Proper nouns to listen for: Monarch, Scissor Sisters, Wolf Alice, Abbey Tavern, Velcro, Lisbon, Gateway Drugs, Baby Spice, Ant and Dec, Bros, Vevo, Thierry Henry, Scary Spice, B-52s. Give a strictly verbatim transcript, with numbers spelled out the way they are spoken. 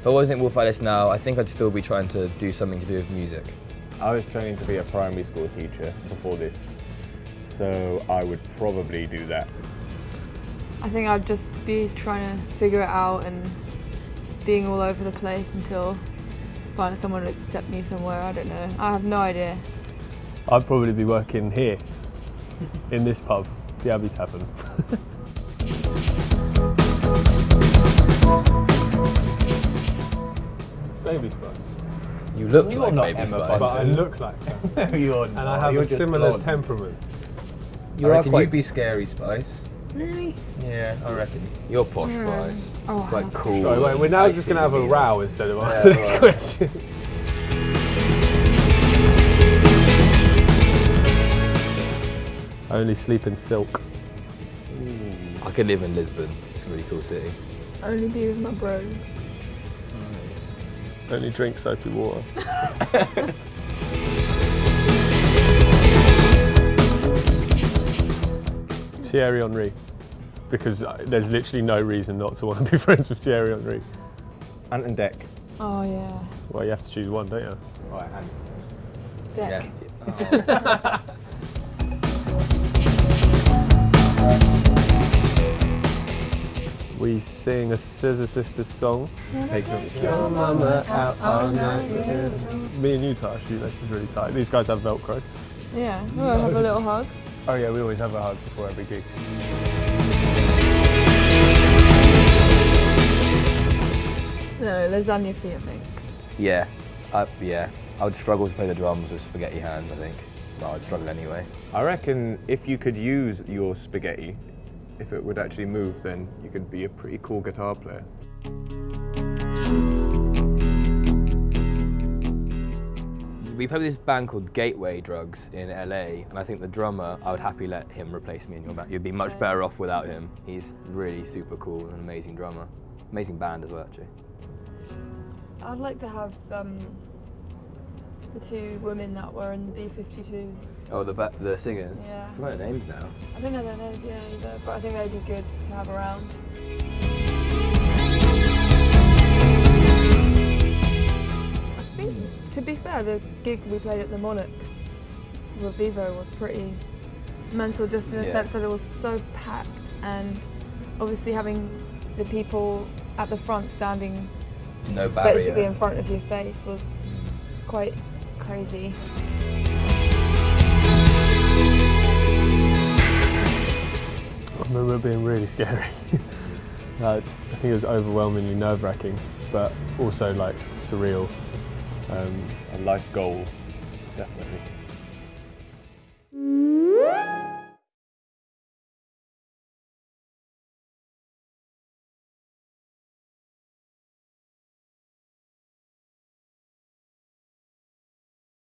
If I wasn't Wolf Alice now, I think I'd still be trying to do something to do with music. I was training to be a primary school teacher before this, so I would probably do that. I think I'd just be trying to figure it out and being all over the place until I find someone to accept me somewhere. I don't know. I have no idea. I'd probably be working here, in this pub, the Abbey Tavern. Baby Spice. You look You're like not Baby Emma Spice. But I look like her. You are not. And I have You're a similar blonde. temperament. You I are quite... you'd be Scary Spice. Really? Yeah, I reckon. You're posh mm. Spice. Oh, wow. Like cool. Sorry, wait, we're now I just going to have a row either. instead of answering yeah, this right. question. I only sleep in silk. Ooh. I could live in Lisbon. It's a really cool city. I only be with my bros. Only drink soapy water. Thierry Henry, because there's literally no reason not to want to be friends with Thierry Henry. Ant and Dec. Oh yeah. Well, you have to choose one, don't you? Right, Ant. Dec. Yeah. Oh. We sing a Scissor Sisters song. Take your mama out all night. Me and you, Tash, this is really tight. These guys have Velcro. Yeah, we'll no. have a little hug. Oh yeah, we always have a hug before every gig. No, lasagna for you, I think. Yeah, I, yeah. I would struggle to play the drums with spaghetti hands, I think. But I would struggle anyway. I reckon if you could use your spaghetti, if it would actually move, then you could be a pretty cool guitar player. We played with this band called Gateway Drugs in L A, and I think the drummer, I would happily let him replace me in your band. You'd be much better off without him. He's really super cool and an amazing drummer. Amazing band as well, actually. I'd like to have um, the two women that were in the B fifty-twos. Oh, the ba the singers? Yeah. I forgot their names now. I don't know their names, yeah, either, but I think they'd be good to have around. I think, to be fair, the gig we played at the Monarch with Vevo was pretty mental, just in the yeah. sense that it was so packed, and obviously having the people at the front standing just no barrier. basically in front of your face was quite crazy. I remember it being really scary. uh, I think it was overwhelmingly nerve-wracking, but also like surreal. Um, A life goal, definitely.